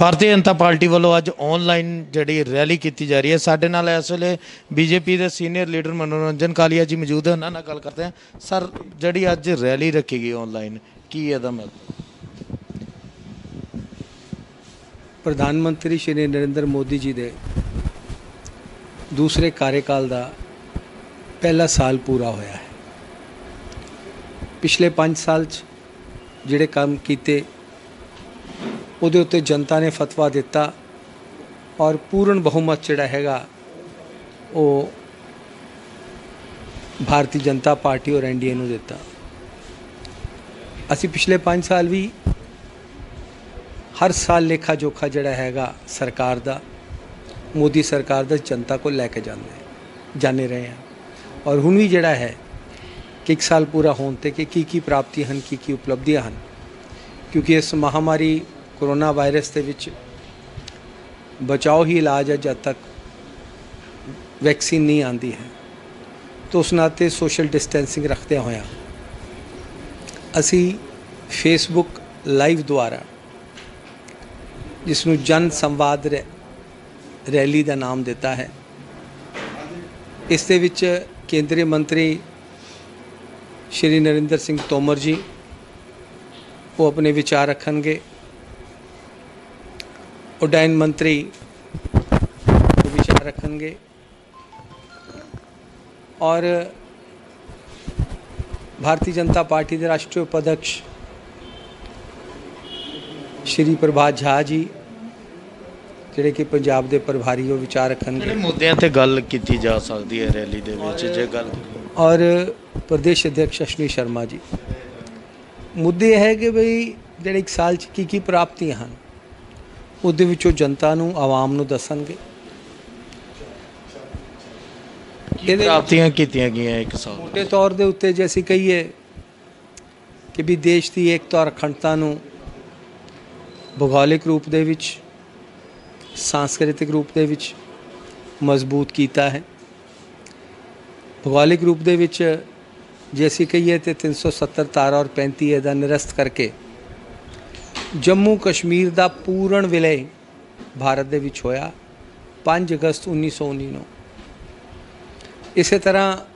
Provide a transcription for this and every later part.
Bharatiya Janata party वालों अज online जी rally की जा रही है। साढ़े नाल इस वेले बीजेपी के सीनियर लीडर मनोरंजन कालिया जी मौजूद हैं, उन्होंने गल करते हैं। सर, जी अज रैली रखी गई ऑनलाइन, की इहदा मतलब? प्रधानमंत्री श्री नरेंद्र मोदी जी के दूसरे कार्यकाल का पहला साल पूरा होया है। पिछले 5 साल जिहड़े काम किए उहदे उत्ते जनता ने फतवा दिता और पूर्ण बहुमत जिहड़ा हैगा वो भारतीय जनता पार्टी और एनडीए नूं दिता। असी पिछले 5 साल भी हर साल लेखा जोखा जिहड़ा हैगा सरकार दा, मोदी सरकार दा जनता को लैके जाने रहे हैं। और हुण भी जिहड़ा है कि 1 साल पूरा होने ते की प्राप्तियां हन, की उपलब्धियां हन, क्योंकि इस महामारी कोरोना वायरस के विच बचाव ही इलाज है। जब तक वैक्सीन नहीं आती है तो उस नाते सोशल डिस्टेंसिंग रखते हुए असी फेसबुक लाइव द्वारा, जिसनू जन संवाद रैली का नाम दिता है, इस दे विच केंद्रीय मंत्री श्री नरेंद्र सिंह तोमर जी वो अपने विचार रखेंगे। उड्डयन मंत्री वो विचार रखेंगे और भारतीय जनता पार्टी के राष्ट्रीय उपाध्यक्ष श्री प्रभात झा जी जिहड़े कि पंजाब के प्रभारी वो विचार रखेंगे। मुद्दों पर गल की जा सकती है रैली दे विच जे गल, और प्रदेश अध्यक्ष अश्वनी शर्मा जी। मुद्दे है कि भाई जिहड़े 1 साल की प्राप्तियां हैं उहदे विचों जनता नूं, आवाम नूं दसणगे। प्राप्तियां कीतियां गईयां 1 साल मोटे तौर दे उत्ते जे असीं कहीए कि भी देश की एकता और अखंडता नूं भूगोलिक रूप दे विच, सांस्कृतिक रूप दे विच मजबूत कीता है। भूगोलिक रूप दे विच जे असीं कहीए ते 370 धारा और 35 ए दा निरस्त करके जम्मू कश्मीर का पूर्ण विलय भारत दे विच होया 5 अगस्त 1919 नूं। इस तरह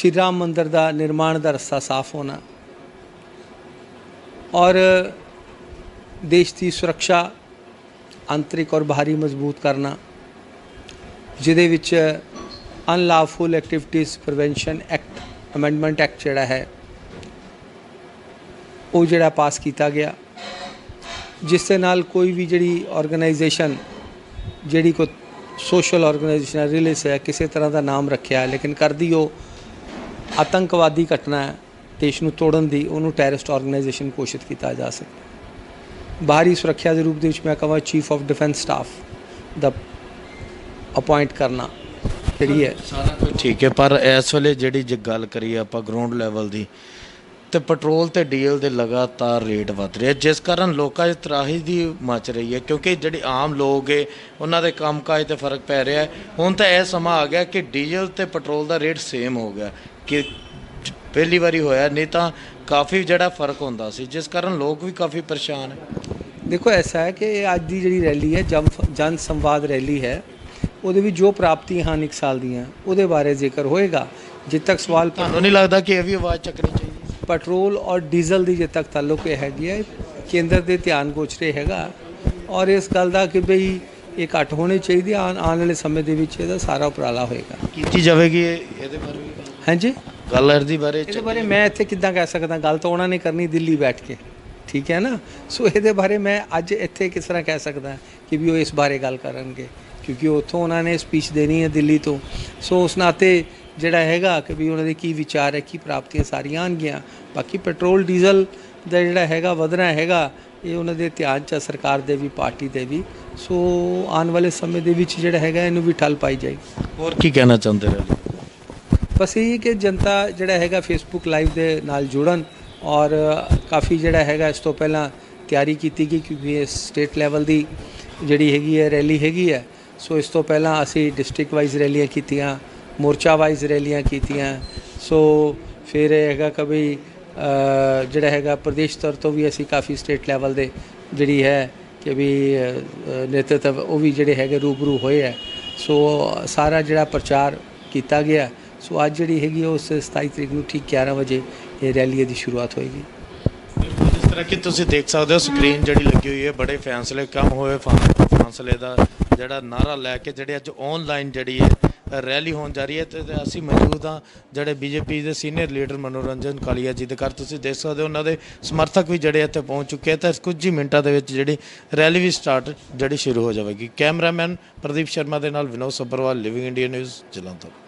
श्री राम मंदिर का निर्माण का रस्ता साफ होना और देश की सुरक्षा आंतरिक और बाहरी मजबूत करना, जिहदे विच unlawful activities prevention act amendment act जिहड़ा है वो जड़ा पास किया गया, जिससे नाल कोई भी जड़ी ऑर्गेनाइजेशन जड़ी को सोशल ऑर्गेनाइजेशन रिलीज है किसी तरह का नाम रखा है लेकिन कर दी वो आतंकवादी घटना है देश को तोड़न की, उन्होंने टैररिस्ट ऑर्गेनाइजेशन घोषित किया जा सकता। बाहरी सुरक्षा के रूप में कहा चीफ ऑफ डिफेंस स्टाफ द अपॉइंट करना जी है सारा कुछ ठीक है। पर इस वेले जी गल करिए आप ग्राउंड लैवल की, तो पेट्रोल तो डीजल के लगातार रेट बढ़ रहे हैं, जिस कारण लोगों की त्राही दी मच रही है, क्योंकि जिहड़े आम लोग है उन्होंने काम काज पर फर्क पै रहा है। हुण तो यह समा आ गया कि डीजल तो पेट्रोल का रेट सेम हो गया कि पहली बारी होया, नहीं तो काफ़ी जड़ा फर्क होंदा सी, जिस कारण लोग भी काफ़ी परेशान है। देखो ऐसा है कि अज की जी रैली है जन संवाद रैली है, उहदे विच जो प्राप्तियां हैं 1 साल दियां उहदे बारे जिक्र होएगा। जित तक सवाल तुहानूं नहीं लगता कि यह भी आवाज़ चकनी चाहिए? पेट्रोल और डीजल की जित तक ताल्लुक हैगी है केंद्र के ध्यान गोचरे हैगा और इस गल का कि बई ये घट होनी चाहिए। आने वाले समय के सारा उपराला होएगा की जाएगी। हाँ जी, गल अर्जी बारे इस बारे मैं इत्थे किद्दां कह सकता, गल तो उन्होंने करनी दिल्ली बैठ के, ठीक है ना। सो ये बारे मैं अज इत्थे किस तरह कह सकता कि भी वो इस बारे गल करनगे क्योंकि उत्थों उन्होंने स्पीच देनी है दिल्ली तो। सो उस नाते जिहड़ा हैगा कि भी उन्होंने की विचार है, की प्राप्तियां सारियां आनगियां। बाकी पेट्रोल डीजल का जिहड़ा हैगा वधना हैगा ये उन्होंने ध्यान च सरकार दे भी, पार्टी दे भी। सो आने वाले समय दे विच जिहड़ा हैगा इनू भी ठल पाई जाएगी। और की कहना चाहते हो? बस यही कि जनता जिहड़ा हैगा फेसबुक लाइव दे नाल जुड़न और काफ़ी जिहड़ा हैगा इस तों पहला तैयारी कीती गई क्योंकि स्टेट लैवल की जिहड़ी हैगी है रैली हैगी है। सो इस तों पहला असीं डिस्ट्रिक्ट वाइज रैलियां कीतियां, मोर्चा वाइज रैलियां कीतियां। सो फिर हैगा कभी जिहड़ा हैगा प्रदेश स्तर तो भी असी काफ़ी स्टेट लैवल दे जिहड़ी है कि भी नेतृत्व वो भी जोड़े है रूबरू होए है। सो सारा जोड़ा प्रचार किया गया। सो आज जी हैगी उस 27 तारीख को ठीक 11 बजे ये रैली की शुरुआत होएगी। जिस तरह कि तुसीं देख सकते हो स्क्रीन जी लगी हुई है, बड़े फैसले कम होए फैसले का जोड़ा नारा लैके जी अज ऑनलाइन जी रैली होने जा रही है। तो असी मौजूद हाँ जोड़े बीजेपी के सीनियर लीडर मनोरंजन कालिया जी के घर। तुसीं देख सकते हो उन्होंने समर्थक भी जोड़े इत्थे पहुँच चुके हैं। तो कुछ ही मिनटों के जी रैली भी स्टार्ट जी शुरू हो जाएगी। कैमरामैन प्रदीप शर्मा के नाल Vinod Sabharwal, living India news, Jalandhar.